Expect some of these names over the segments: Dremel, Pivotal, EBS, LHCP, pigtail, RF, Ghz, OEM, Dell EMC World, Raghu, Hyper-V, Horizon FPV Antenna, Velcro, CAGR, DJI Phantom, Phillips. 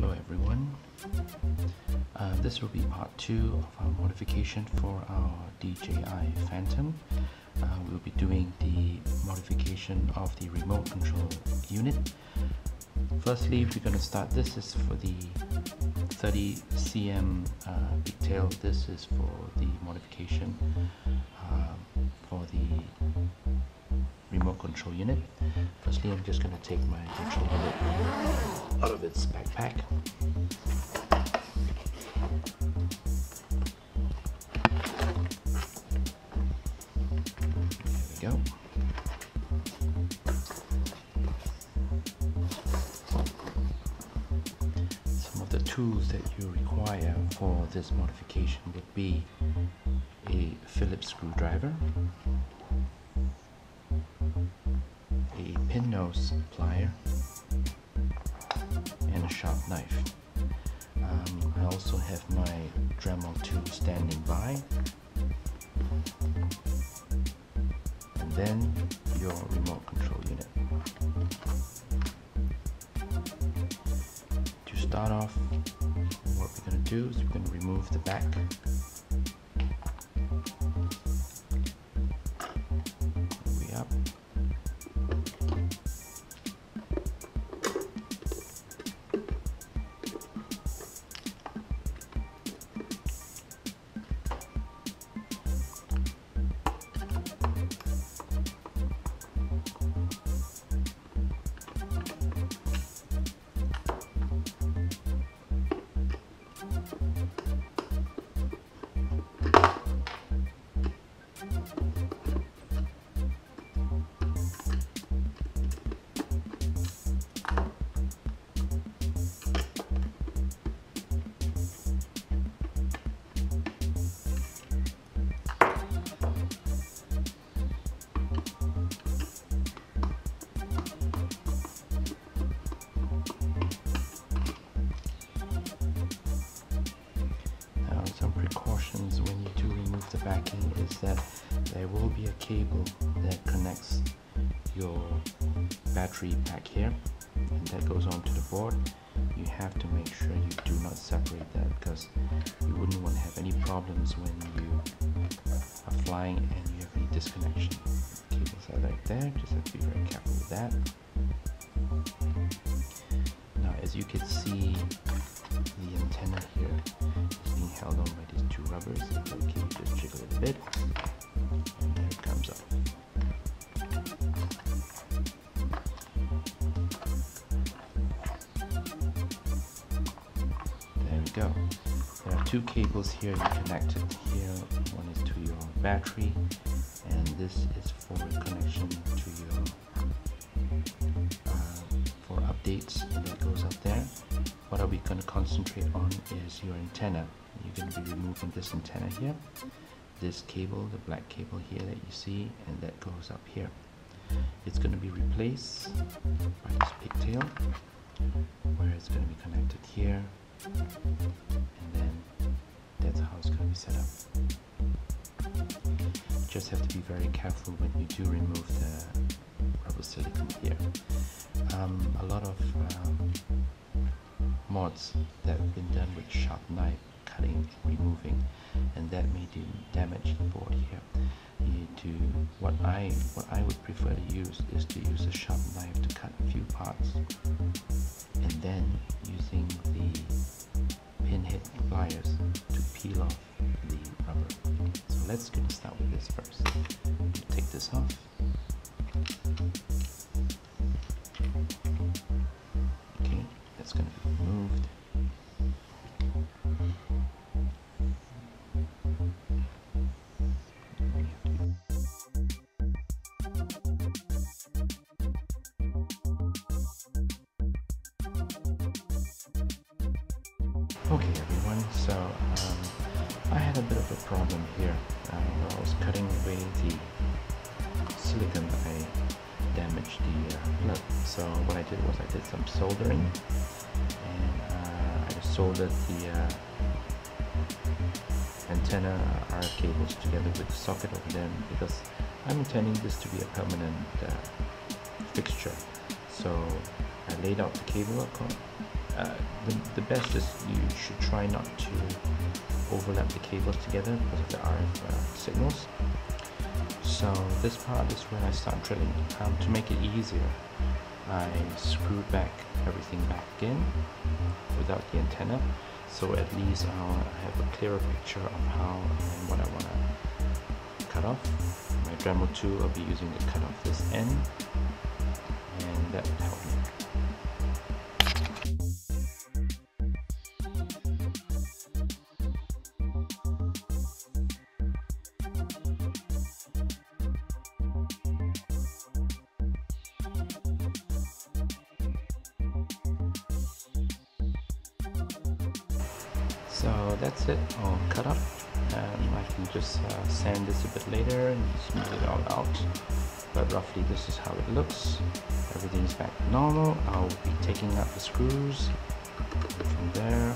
Hello everyone, this will be part 2 of our modification for our DJI Phantom. We'll be doing the modification of the remote control unit. Firstly, we're going to start. This is for the 30 cm pigtail. This is for the modification for the remote control unit. Firstly, I'm just going to take my control unit out of its backpack. There we go. Some of the tools that you require for this modification would be a Phillips screwdriver, pin nose plier, and a sharp knife. I also have my Dremel 2 standing by, and then your remote control unit. To start off, what we're going to do is we're going to remove the back. When you do remove the backing is that there will be a cable that connects your battery pack here, and that goes onto the board. You have to make sure you do not separate that, because you wouldn't want to have any problems when you are flying and you have any disconnection. The cables are right there, just have to be very careful with that. Now, as you can see, the antenna here is being held on by these two rubbers. It's okay, you just jiggle it a bit, and there it comes off. There we go. There are two cables here connected here. One is to your battery, and this is for a connection to your for updates, and that goes up there. What are we going to concentrate on is your antenna. You're going to be removing this antenna here, this cable, the black cable here that you see, and that goes up here. It's going to be replaced by this pigtail, where it's going to be connected here, and then that's how it's going to be set up. You just have to be very careful when you do remove the rubber silicone here. A lot of mods that have been done with sharp knife, cutting, removing, and that may damage the board here. What I would prefer to use is to use a sharp knife to cut a few parts, and then using the pinhead pliers to peel off the rubber. So let's get start with this first. Take this off. Okay, that's going to be removed. Okay everyone, so I had a bit of a problem here. While I was cutting away the silicone, I damaged the plug. So what I did was I did some soldering, and I soldered the antenna RF cables together with the socket of them, because I'm intending this to be a permanent fixture. So I laid out the cable the best is you should try not to overlap the cables together because of the RF signals. So this part is where I start drilling. To make it easier, I screwed everything back in without the antenna, so at least I'll have a clearer picture of how and what I want to cut off. My Dremel 2 will be using to cut off this end, and that would help me. So that's it, all cut up, and I can just sand this a bit later and smooth it all out. But roughly this is how it looks. Everything's back to normal. I'll be taking out the screws from there.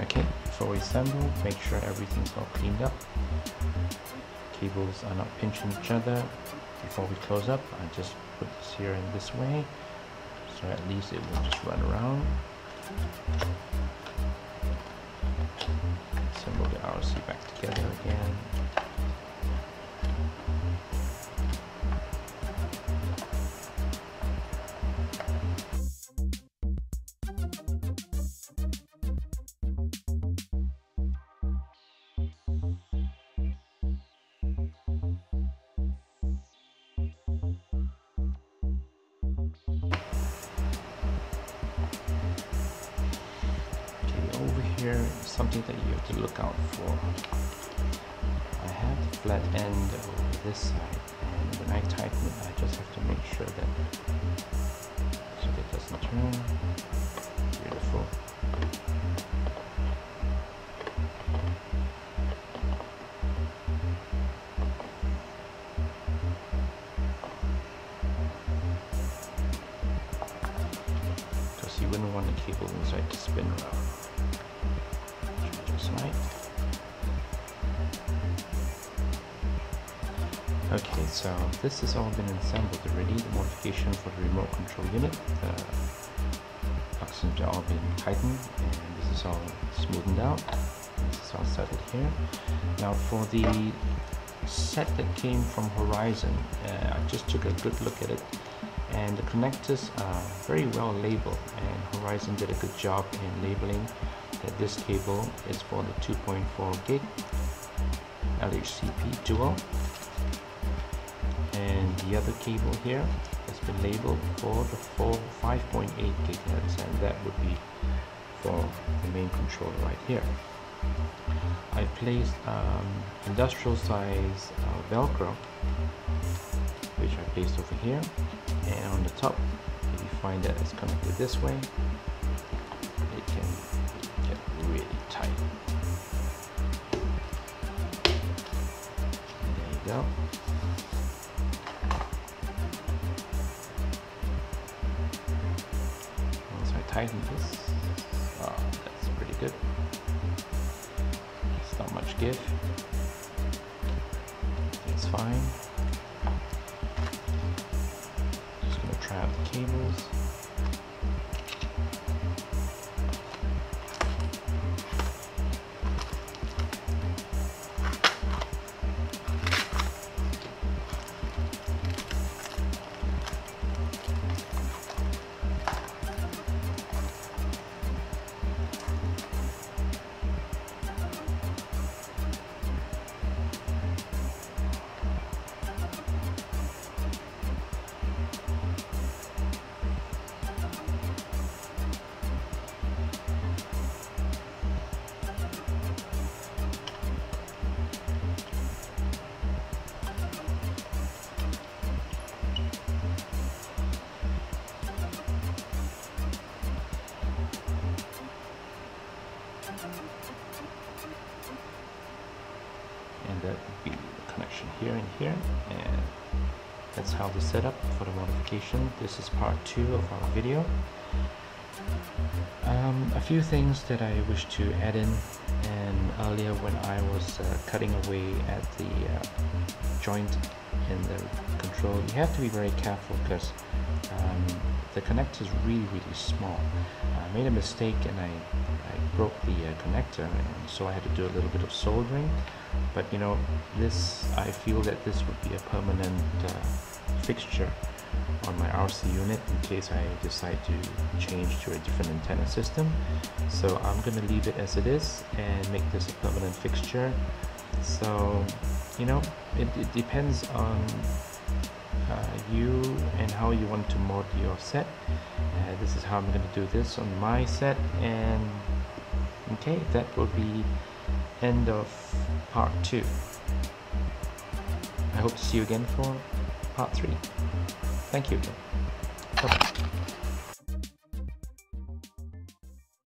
Okay, before we assemble, make sure everything's all cleaned up. Cables are not pinching each other. Before we close up, I just put this here in this way, so at least it will just run around. Assemble the RC back together again. Something that you have to look out for. I have the flat end over this side, and when I tighten it, I just have to make sure that it doesn't turn. Beautiful. Because you wouldn't want the cable inside to spin around. Okay, so this has all been assembled already. The modification for the remote control unit, the plugs have all been tightened, and this is all smoothened out. This is all settled here. Now for the set that came from Horizon, I just took a good look at it, and the connectors are very well labeled, and Horizon did a good job in labeling that this cable is for the 2.4 gig LHCP dual, and the other cable here has been labeled for the 5.8 gigahertz, and that would be for the main controller right here. I placed industrial size Velcro, which I placed over here, and on the top you find that it's connected this way. It can get really tight. There you go. Once I tighten this, that's pretty good. It's not much give. It's fine. Just gonna try out the cables. and that would be the connection here and here, and that's how the setup for the modification. This is part 2 of our video. A few things that I wish to add in, and earlier when I was cutting away at the joint in the control, you have to be very careful because the connector is really small. I made a mistake and I broke the connector, and so I had to do a little bit of soldering. But you know, this, I feel that this would be a permanent fixture on my RC unit in case I decide to change to a different antenna system. So I'm going to leave it as it is and make this a permanent fixture. So you know, it depends on you and how you want to mod your set. This is how I'm going to do this on my set, and okay, that will be end of part 2. I hope to see you again for part 3. Thank you. Bye-bye.